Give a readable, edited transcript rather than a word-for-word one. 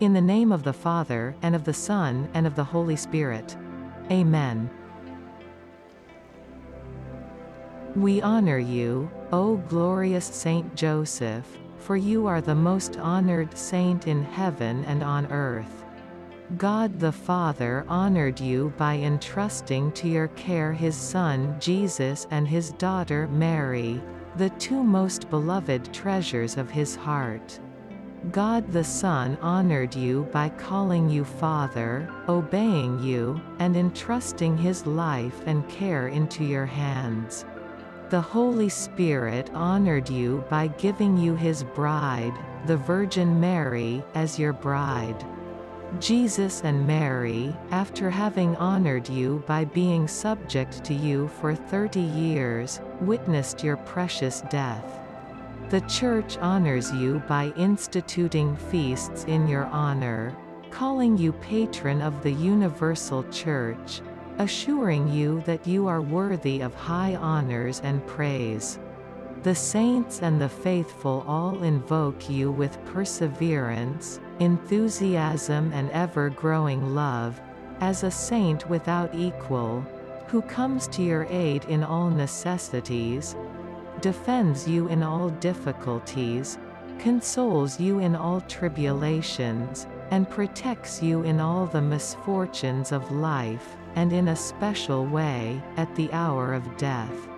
In the name of the Father, and of the Son, and of the Holy Spirit. Amen. We honor you, O glorious Saint Joseph, for you are the most honored saint in heaven and on earth. God the Father honored you by entrusting to your care his Son Jesus and his daughter Mary, the two most beloved treasures of his heart. God the Son honored you by calling you Father, obeying you, and entrusting his life and care into your hands. The Holy Spirit honored you by giving you his bride, the Virgin Mary, as your bride. Jesus and Mary, after having honored you by being subject to you for 30 years, witnessed your precious death. The Church honors you by instituting feasts in your honor, calling you patron of the universal Church, assuring you that you are worthy of high honors and praise. The saints and the faithful all invoke you with perseverance, enthusiasm and ever-growing love, as a saint without equal, who comes to your aid in all necessities, defends you in all difficulties, consoles you in all tribulations, and protects you in all the misfortunes of life, and in a special way, at the hour of death.